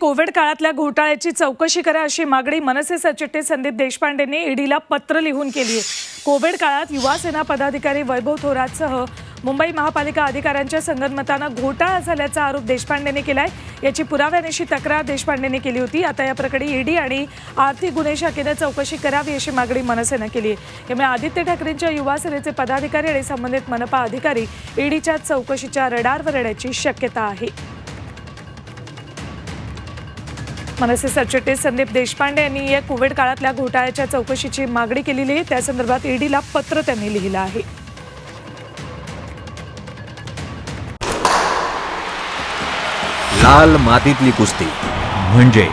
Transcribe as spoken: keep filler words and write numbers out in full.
Covid काळातल्या घोटाळ्याची चौकशी करा अशी मागणी मनसे सचिव संदीप देशपांडेने ईडीला पत्र लिहून केली आहे। कोविड काळात युवा सेना पदाधिकारी वैभव थोरातसह मुंबई महापालिका अधिकाऱ्यांच्या संगनमतानं घोटाळा झाल्याचा आरोप देशपांडेने केलाय। याची पुराव्यानिशी तक्रार देशपांडेने केली होती। आता या प्रकरणी ईडी आणि आर्थिक गुन्हे शाखेने चौकशी करावी अशी मागणी मनसेने केली आहे। त्यामुळे आदित्य ठाकरेंच्या युवा सेनेचे पदाधिकारी आणि संबंधित मनपा अधिकारी ईडीच्या चौकशीच्या रडारवर येण्याची शक्यता आहे। मनसे सरचिटणीस संदीप देशपांडे यांनी या कोविड काळातल्या घोटाळ्याच्या चौकशीची मागणी केलेली आहे। त्या संदर्भात ईडीला पत्र त्यांनी लिहिलं आहे। लाल मातीतली कुस्ती म्हणजे